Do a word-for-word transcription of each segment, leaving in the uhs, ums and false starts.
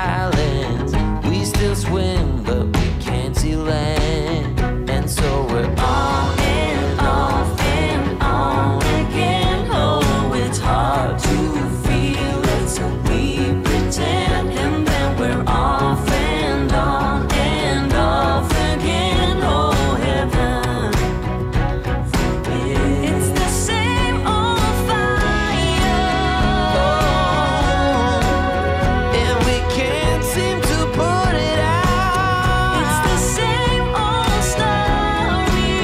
islands. We still swim, but we can't see land. And so we're on and off and on again. Oh, it's hard to feel it, so we pretend. And then we're off and on and off again. Oh, heaven forbid. It's the same old fire, and we can't seem to put it out. It's the same old story,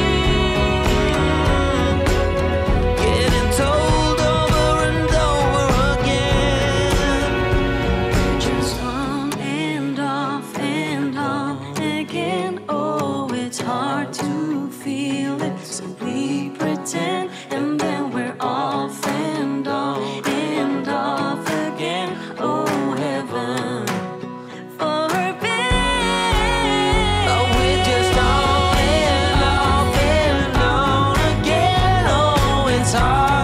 getting told over and over again. Just on and off and on again. Oh, it's hard to feel it, so we pretend. And then we're off and on and off again. Oh, heaven forbid. Oh, we're just on and off and on again. Oh, it's hard.